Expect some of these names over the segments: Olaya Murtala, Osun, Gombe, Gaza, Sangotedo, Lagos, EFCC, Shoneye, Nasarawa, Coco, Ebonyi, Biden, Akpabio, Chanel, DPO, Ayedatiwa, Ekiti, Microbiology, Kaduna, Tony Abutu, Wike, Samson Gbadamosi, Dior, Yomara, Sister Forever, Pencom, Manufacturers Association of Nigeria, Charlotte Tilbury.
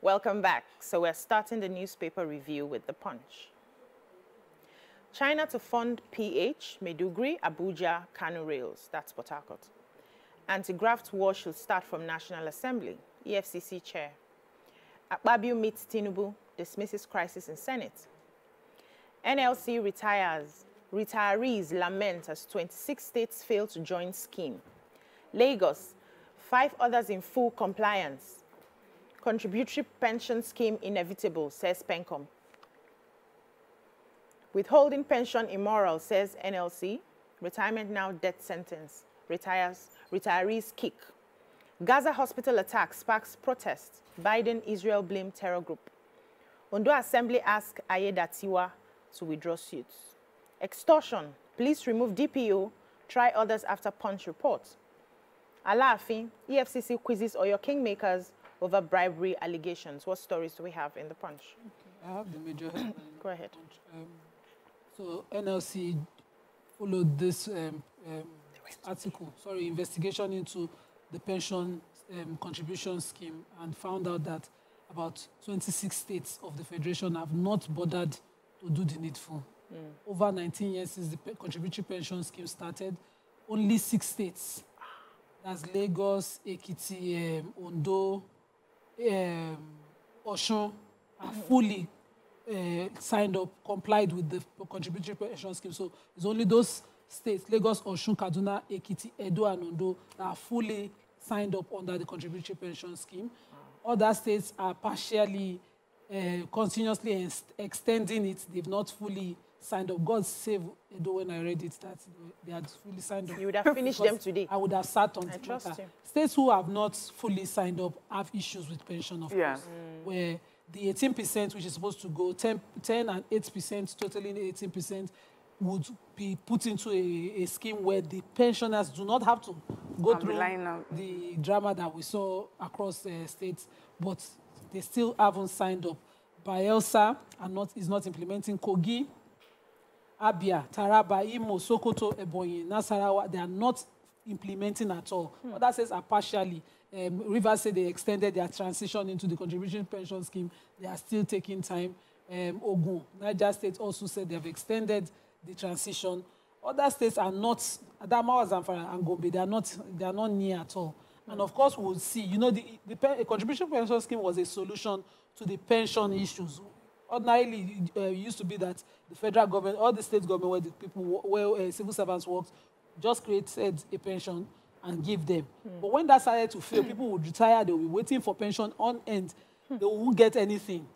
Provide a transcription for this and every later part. Welcome back. So we're starting the newspaper review with The Punch. China to fund PH, Maiduguri, Abuja, Kano Rails. That's Port Harcourt. Anti-graft war should start from National Assembly, EFCC chair. Akpabio meets Tinubu, dismisses crisis in Senate. NLC retirees lament as 26 states fail to join scheme. Lagos, 5 others in full compliance. Contributory pension scheme inevitable, says Pencom. Withholding pension immoral, says NLC. Retirement now death sentence. Retirees kick. Gaza hospital attack sparks protests. Biden, Israel blame terror group. Ondo Assembly asks Ayedatiwa to withdraw suits. Extortion. Police remove DPO. Try others after Punch report. Alaafin, EFCC quizzes Oyo kingmakers over bribery allegations. What stories do we have in The Punch? Okay, I have the major headline. Go ahead. So NLC followed this article, investigation into the pension contribution scheme, and found out that about 26 states of the Federation have not bothered to do the needful. Over 19 years since the contributory pension scheme started, only 6 states, that's Lagos, Ekiti, Ondo, Osun, are fully signed up, complied with the contributory pension scheme. So it's only those states, Lagos, Osun, Kaduna, Ekiti, Edo, and Ondo, that are fully signed up under the contributory pension scheme. Other states are partially, continuously extending it. They've not fully signed up. God save Edo when I read it, that they had fully signed up. You would have finished them today. I would have sat on Twitter. States who have not fully signed up have issues with pension, of course, where the 18%, which is supposed to go, 10 and 8%, totaling 18%, would be put into a scheme where the pensioners do not have to go through the drama that we saw across states, but they still haven't signed up. Bayelsa is not implementing. Kogi, Abia, Taraba, Imo, Sokoto, Ebonyi, Nasarawa, they are not implementing at all. Other states are partially. Rivers say they extended their transition into the contribution pension scheme. They are still taking time. Ogun, Niger State also said they have extended the transition. Other states are not, Adamawa, Zamfara, and Gombe, they are not near at all. And of course, we'll see, you know, the contribution pension scheme was a solution to the pension issues. Ordinarily, it used to be that the federal government or the state government, where the people, where civil servants worked, just created a pension and give them. But when that started to fail, people would retire, they would be waiting for pension on end. They won't get anything.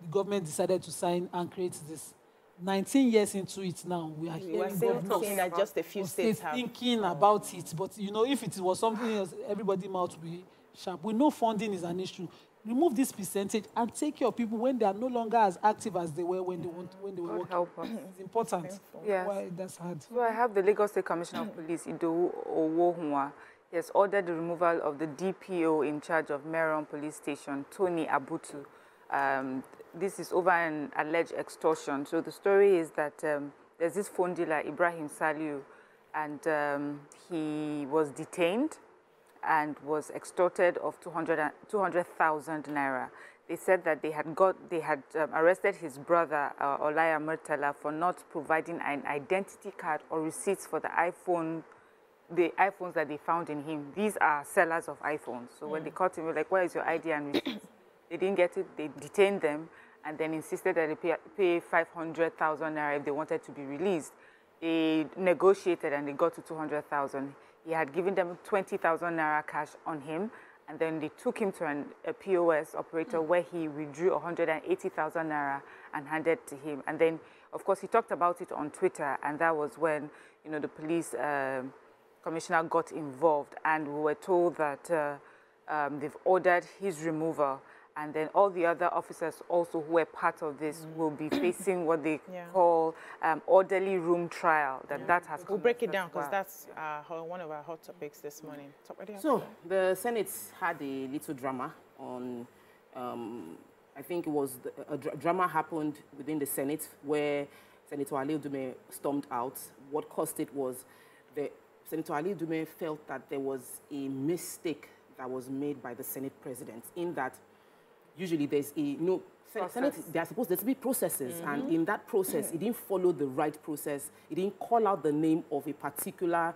The government decided to sign and create this. 19 years into it now, we are hearing saying that just a few states have thinking about it. But, you know, if it was something else, everybody mouth will be sharp. We know funding is an issue. Remove this percentage and take your people when they are no longer as active as they were when they were working. Help us. It's important. Yes. Why that's hard. So I have the Lagos State Commissioner of Police, Idowu Owohuwa. He has ordered the removal of the DPO in charge of Meron Police Station, Tony Abutu. This is over an alleged extortion. So the story is that there's this phone dealer, Ibrahim Saliu, and he was detained and was extorted of 200,000 naira. They said that they had arrested his brother, Olaya Murtala, for not providing an identity card or receipts for the iPhones that they found in him. These are sellers of iPhones. So when they caught him, they were like, where is your ID and receipts? They didn't get it. They detained them and then insisted that they pay 500,000 naira if they wanted to be released. They negotiated and they got to 200,000. He had given them 20,000 naira cash on him, and then they took him to a POS operator where he withdrew 180,000 naira and handed to him. And then, of course, he talked about it on Twitter, and that was when, you know, the police commissioner got involved, and we were told that they've ordered his removal. And then all the other officers also who were part of this will be facing what they call orderly room trial. That has we'll break it down because that's one of our hot topics this morning. So the Senate had a little drama on, I think it was a drama happened within the Senate where Senator Ali Ndume stormed out. What caused it was that Senator Ali Ndume felt that there was a mistake that was made by the Senate president in that usually there's a, Senate, there are supposed to be processes, mm-hmm. and in that process, it didn't follow the right process. It didn't call out the name of a particular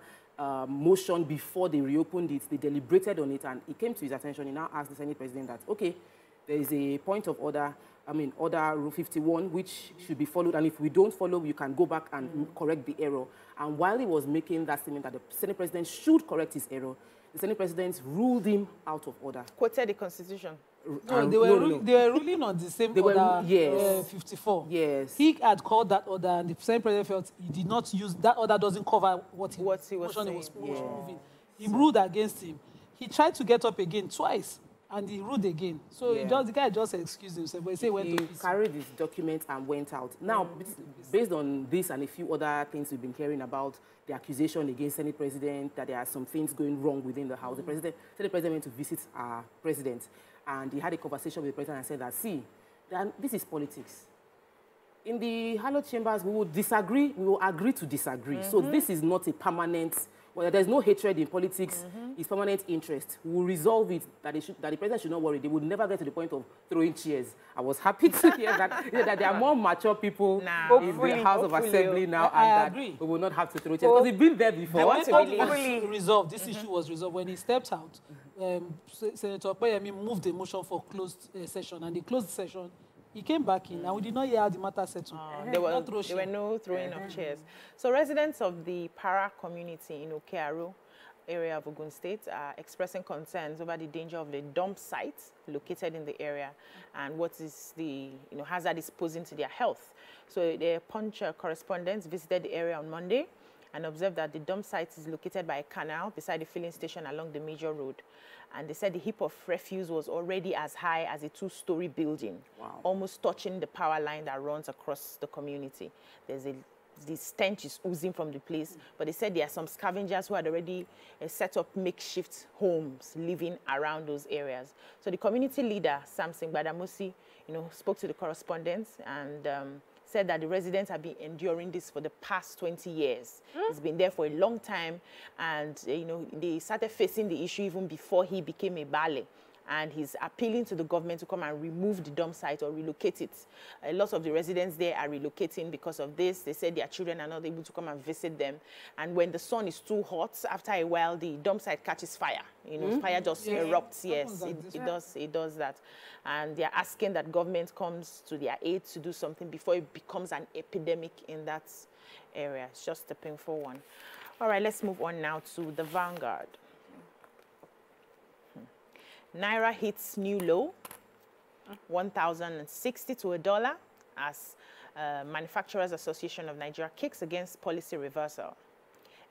motion before they reopened it. They deliberated on it, and it came to his attention. He now asked the Senate President that, okay, there is a point of order, Order Rule 51, which should be followed, and if we don't follow, you can go back and correct the error. And while he was making that statement that the Senate President should correct his error, the Senate President ruled him out of order. Quoted the Constitution. They were ruling on the same order, yes. 54. Yes. He had called that order, and the Senate President felt he did not use that order, doesn't cover what he was saying. He ruled against him. He tried to get up again twice, and he ruled again. So the guy just excused himself. But he carried his document and went out. Now, based on this and a few other things we've been hearing about, the accusation against Senate President, that there are some things going wrong within the House, the Senate President went to visit our President, and he had a conversation with the President and said that, see, this is politics. In the hallowed chambers, we will disagree, we will agree to disagree. So this is not a permanent... Well, there's no hatred in politics. It's permanent interest. We'll resolve it, that the President should not worry. They would never get to the point of throwing chairs. I was happy to hear that there are more mature people in the House of Assembly now. I agree. We will not have to throw chairs. Because they've been there before. This issue was resolved. When he stepped out, Senator Payemi moved the motion for closed session, and the closed session, he came back in, and we did not hear how the matter settled. There were no throwing of chairs. So residents of the Para community in Okearu area of Ogun State are expressing concerns over the danger of the dump sites located in the area and what is the hazard is posing to their health. So their Punch correspondents visited the area on Monday and observed that the dump site is located by a canal beside the filling station along the major road. And they said the heap of refuse was already as high as a 2-story building, almost touching the power line that runs across the community. The stench is oozing from the place, but they said there are some scavengers who had already set up makeshift homes living around those areas. So the community leader, Samson Gbadamosi, spoke to the correspondents and said that the residents have been enduring this for the past 20 years. It's been there for a long time, and they started facing the issue even before he became a baale. And he's appealing to the government to come and remove the dump site or relocate it. A lot of the residents there are relocating because of this. They said their children are not able to come and visit them. And when the sun is too hot, after a while, the dump site catches fire. Fire just erupts, yes. It does that. And they're asking that government comes to their aid to do something before it becomes an epidemic in that area. It's just a painful one. All right, let's move on now to the Vanguard. Naira hits new low, 1,060 to $1, as Manufacturers Association of Nigeria kicks against policy reversal.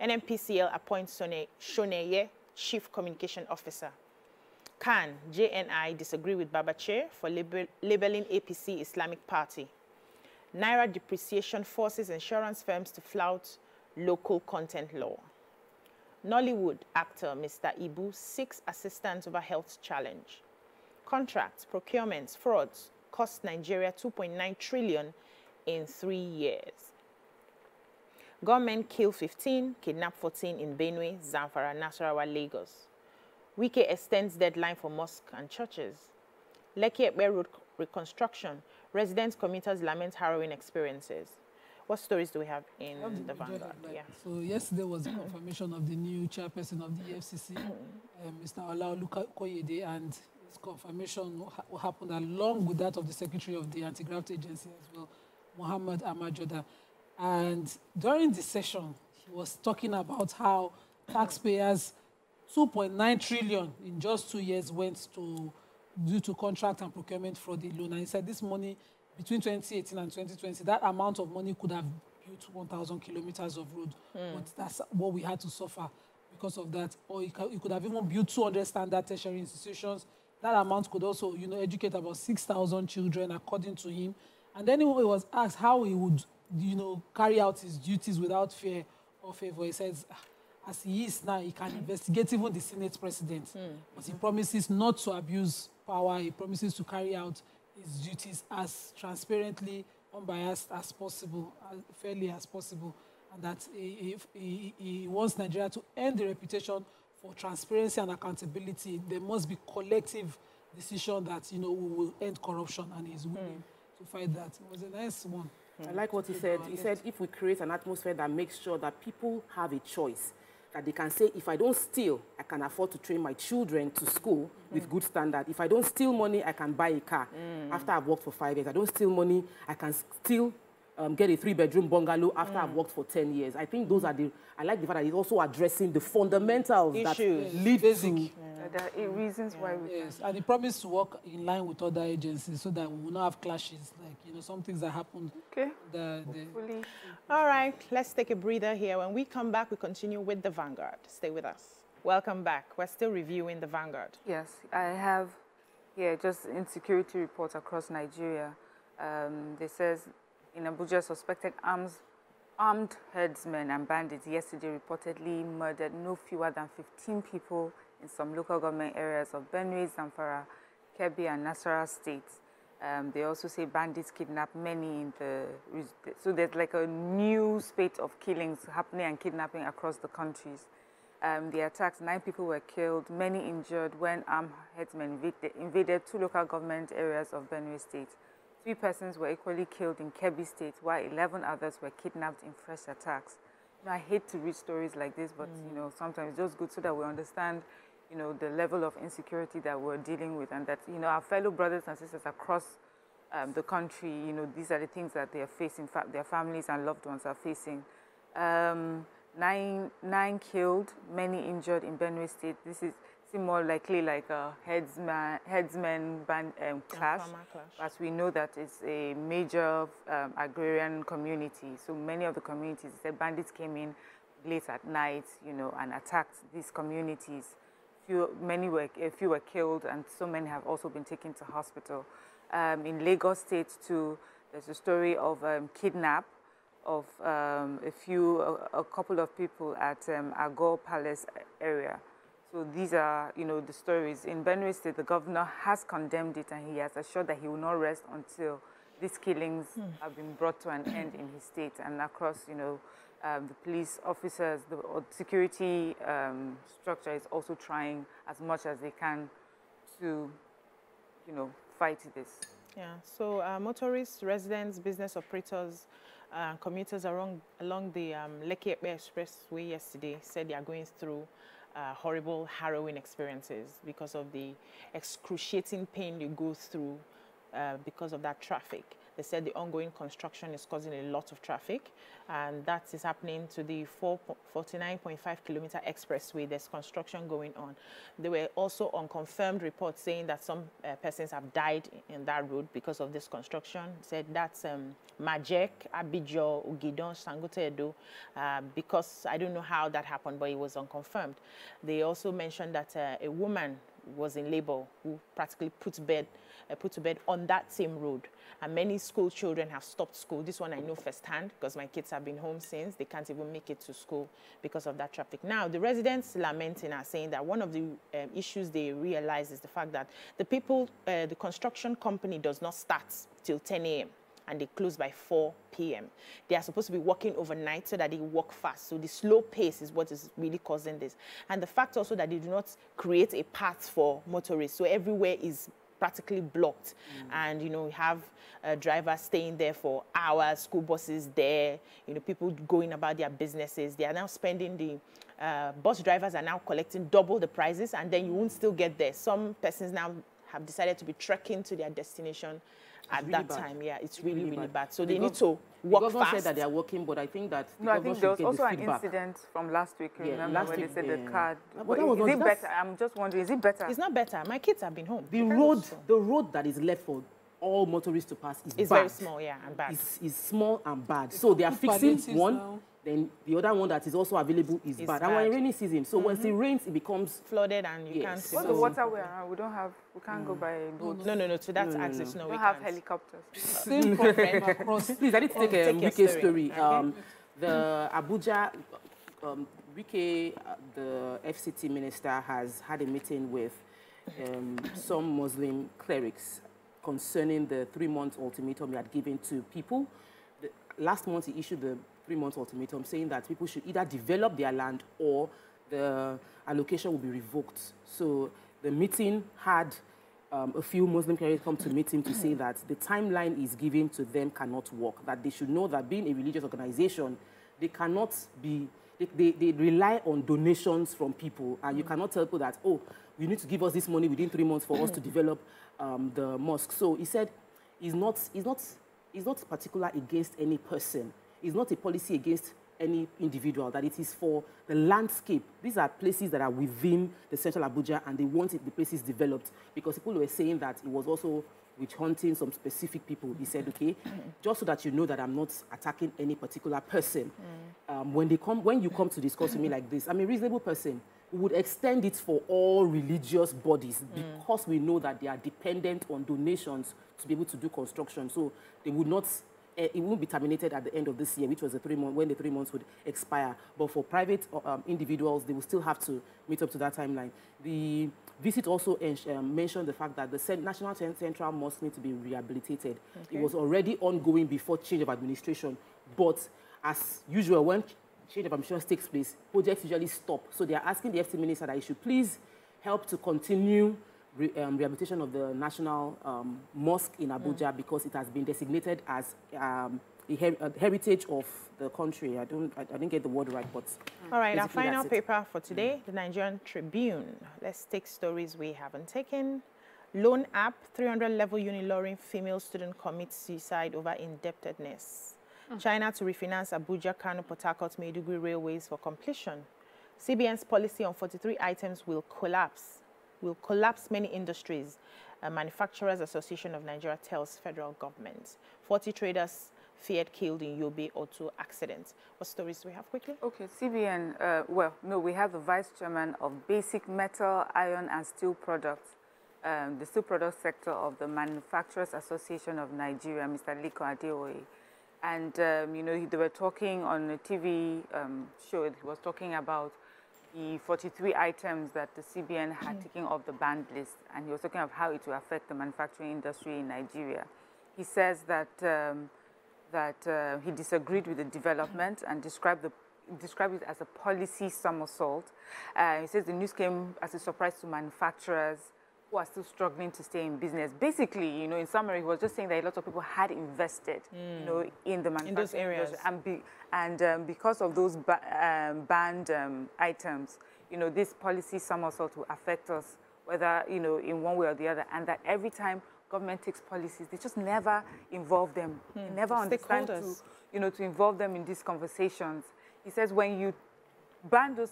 NMPCL appoints Shoneye Chief Communication Officer. Can JNI disagree with Babache for labeling APC Islamic Party? Naira depreciation forces insurance firms to flout local content law. Nollywood actor Mr. Ibu seeks assistance over health challenge. Contracts, procurements, frauds cost Nigeria 2.9 trillion in 3 years. Gunmen kill 15, kidnap 14 in Benue, Zamfara, Nasarawa, Lagos. Wike extends deadline for mosques and churches. Lekki-Epe Road reconstruction. Residents, commuters lament harrowing experiences. What stories do we have in the Vanguard? Yeah. So yesterday was the confirmation of the new chairperson of the EFCC, Mr. Alao Luka Koyede, and his confirmation happened along with that of the Secretary of the Anti-Graft Agency as well, Mohammed Ahmad Joda. And during the session, he was talking about how taxpayers, 2.9 trillion in just 2 years went to due to contract and procurement fraud alone. And he said this money, between 2018 and 2020, that amount of money could have built 1,000 kilometers of road. But that's what we had to suffer because of that. Or you could have even built 200 standard tertiary institutions. That amount could also, educate about 6,000 children, according to him. And then he was asked how he would, carry out his duties without fear or favor. He says, as he is now, he can investigate even the Senate President. But he promises not to abuse power. He promises to carry out his duties as transparently, unbiased as possible, as fairly as possible, and that he wants Nigeria to end the reputation for transparency and accountability. There must be collective decision that, you know, we will end corruption, and he's willing to fight that. It was a nice one. I like what he said. He said, if we create an atmosphere that makes sure that people have a choice, that they can say, if I don't steal, I can afford to train my children to school with good standard. If I don't steal money, I can buy a car. After I've worked for 5 years, I don't steal money, I can still get a 3-bedroom bungalow after I've worked for 10 years. I think those are the, I like the fact that it's also addressing the fundamentals issues that lead to... There are reasons why we and he promised to work in line with other agencies so that we will not have clashes, like, you know, some things that happened. Okay. All right, let's take a breather here. When we come back, we continue with The Vanguard. Stay with us. Welcome back. We're still reviewing The Vanguard. Yes, I have here just insecurity reports across Nigeria. They says in Abuja, suspected armed herdsmen and bandits yesterday reportedly murdered no fewer than 15 people in some local government areas of Benue, Zamfara, Kebbi, and Nasarawa states. They also say bandits kidnapped many in the... So there's like a new spate of killings happening and kidnapping across the countries. The attacks, 9 people were killed, many injured when armed herdsmen invaded 2 local government areas of Benue state. 3 persons were equally killed in Kebbi state, while 11 others were kidnapped in fresh attacks. You know, I hate to read stories like this, but you know, sometimes it's just good so that we understand, you know, the level of insecurity that we're dealing with, and that, you know, our fellow brothers and sisters across the country, you know, these are the things that they are facing, their families and loved ones are facing. 9 killed, many injured in Benue State. This is more likely like a headsman clash, as we know that it's a major agrarian community. So many of the communities, the bandits came in late at night, you know, and attacked these communities. Few were killed, and so many have also been taken to hospital. In Lagos State too, there's a story of kidnap of a couple of people at Agor Palace area. So these are, you know, the stories. In Benue State, the governor has condemned it, and he has assured that he will not rest until these killings have been brought to an end in his state. And across, you know, the police officers, the security structure is also trying as much as they can to, you know, fight this. Yeah, so motorists, residents, business operators, commuters along the Lekki-Epe Expressway yesterday said they are going through horrible, harrowing experiences because of the excruciating pain you go through because of that traffic. They said the ongoing construction is causing a lot of traffic, and that is happening to the 49.5-kilometer expressway. There's construction going on. There were also unconfirmed reports saying that some persons have died in that road because of this construction. Said that's Majek, Abidjo, Ugidon, Sangotedo, because I don't know how that happened, but it was unconfirmed. They also mentioned that a woman was in labor who practically put to bed on that same road, and many school children have stopped school. This one I know firsthand because my kids have been home since. They can't even make it to school because of that traffic. Now the residents lamenting are saying that one of the issues they realize is the fact that the people, the construction company does not start till 10 a.m. and they close by 4 p.m. They are supposed to be working overnight so that they work fast. So the slow pace is what is really causing this. And the fact also that they do not create a path for motorists. So everywhere is practically blocked. And, you know, we have drivers staying there for hours, school buses there, you know, people going about their businesses. They are now spending the... bus drivers are now collecting double the prices, and then you won't still get there. Some persons now have decided to be trekking to their destination At that time, yeah, it's really, really bad. So they need to work fast. Said that they are working, but I think that... No, I think there was also an incident from last week. Yeah, remember last week, they said the car... Is it better? I'm just wondering, is it better? It's not better. My kids have been home. The road that is left for all motorists to pass is very small, yeah, and bad. It's small and bad. So they are fixing one... Now. Then the other one that is also available is bad. And when it rainy season, so once it rains, it becomes flooded, and you can't. What's the water we are? We don't have. We can't go by boat. No. To that access, no. We don't have helicopters. Same problem across. Please, I need to take a Wike story. The Abuja, Wike, the FCT minister, has had a meeting with some Muslim clerics concerning the 3-month ultimatum he had given to people. Last month, he issued the 3-month ultimatum saying that people should either develop their land or the allocation will be revoked. So the meeting had a few Muslim clerics come to meet him to say that the timeline is given to them cannot work, that they should know that being a religious organization, they cannot be, they rely on donations from people, and you cannot tell people that, oh, you need to give us this money within 3 months for us to develop the mosque. So he said he's not particular against any person. It's not a policy against any individual, that it is for the landscape. These are places that are within the central Abuja, and they wanted the places developed because people were saying that it was also with hunting some specific people. He said, okay, just so that you know that I'm not attacking any particular person. When you come to discuss with me like this, I'm a reasonable person. We would extend it for all religious bodies because we know that they are dependent on donations to be able to do construction. So they would not... It won't be terminated at the end of this year, which was the 3 months, when the 3 months would expire. But for private individuals, they will still have to meet up to that timeline. The visit also mentioned the fact that the National Central Mosque needs to be rehabilitated. Okay. It was already ongoing before change of administration. But as usual, when change of administration takes place, projects usually stop. So they are asking the FT minister that he should please help to continue rehabilitation of the National Mosque in Abuja because it has been designated as a heritage of the country. I didn't get the word right, but... All right, our final paper for today, the Nigerian Tribune. Let's take stories we haven't taken. Loan app, 300-level Unilorin female student commits suicide over indebtedness. China to refinance Abuja, Kano, Port Harcourt, Maiduguri railways for completion. CBN's policy on 43 items will collapse many industries, Manufacturers Association of Nigeria tells federal government. 40 traders feared killed in Yobe auto accident. What stories do we have quickly? Okay, CBN, we have the vice chairman of basic metal, iron and steel products, the steel product sector of the Manufacturers Association of Nigeria, Mr. Liko Adeoye. And, they were talking on a TV show, he was talking about the 43 items that the CBN had taken off the banned list, and he was talking about how it will affect the manufacturing industry in Nigeria. He says that he disagreed with the development and described it as a policy somersault. He says the news came as a surprise to manufacturers who are still struggling to stay in business. Basically, in summary, he was just saying that a lot of people had invested, in the manufacturing in those areas, and because of those banned items, this policy somersault will affect us, whether in one way or the other, and that every time government takes policies, they just never involve them, they never understand to involve them in these conversations. He says when you ban those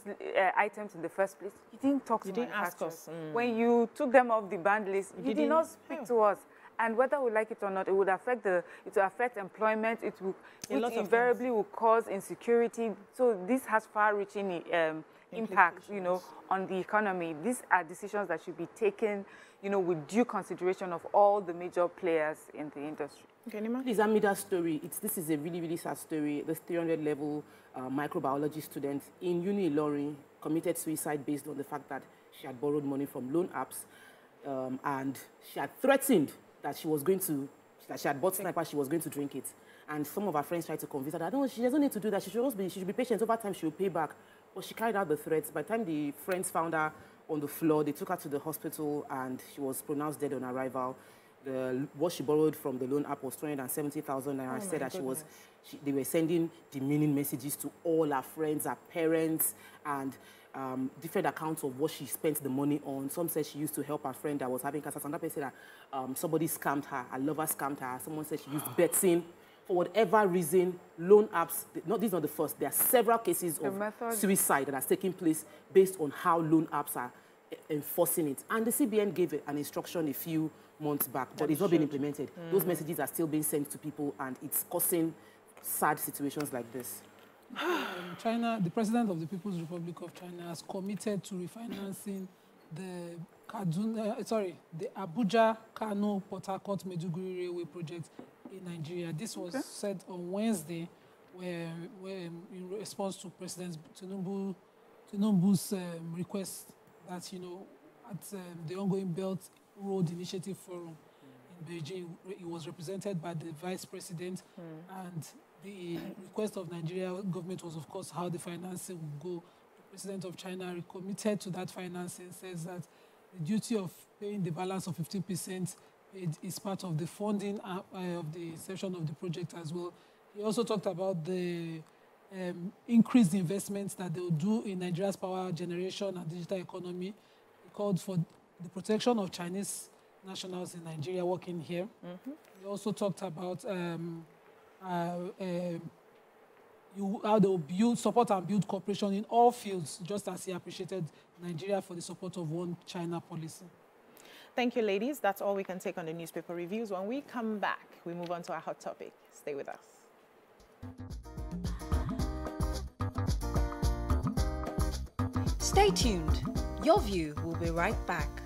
items in the first place, you didn't talk to manufacturers. When you took them off the banned list, you did not speak to us. And whether we like it or not, it would affect employment. It will, which invariably will cause insecurity. So this has far-reaching impact, on the economy. These are decisions that should be taken, with due consideration of all the major players in the industry. Okay, this Amida story. This is a really, really sad story. The 300-level microbiology student in Unilorin committed suicide based on the fact that she had borrowed money from loan apps, and she had threatened that she had bought sniper, she was going to drink it. And some of her friends tried to convince her that, no, she doesn't need to do that. She should be patient. Over time, she will pay back. But she carried out the threats. By the time the friends found her on the floor, they took her to the hospital, and she was pronounced dead on arrival. What she borrowed from the loan app was 270,000 naira. Said that they were sending demeaning messages to all her friends, her parents, and different accounts of what she spent the money on. Some said she used to help her friend that was having cancer. Some person said that somebody scammed her, a lover scammed her. Someone said she used betting. For whatever reason, loan apps, this is not the first. There are several cases of suicide that has taken place based on how loan apps are enforcing it. And the CBN gave an instruction a few months back, but it's not been implemented. Those messages are still being sent to people, and it's causing sad situations like this. China, the president of the People's Republic of China has committed to refinancing the Abuja, Kano, Port Harcourt, Maiduguri railway project in Nigeria. This was said on Wednesday, where in response to President Tinubu's request that, at the ongoing Belt Road Initiative Forum in Beijing, it was represented by the Vice President, and the request of Nigeria government was, of course, how the financing would go. The President of China committed to that financing, says that duty of paying the balance of 15% is part of the funding of the inception of the project as well. He also talked about the increased investments that they will do in Nigeria's power generation and digital economy. He called for the protection of Chinese nationals in Nigeria working here. Mm-hmm. He also talked about how they will build, support and build cooperation in all fields, just as he appreciated Nigeria for the support of one China policy. Thank you, ladies. That's all we can take on the newspaper reviews. When we come back, we move on to our hot topic. Stay with us. Stay tuned. Your View will be right back.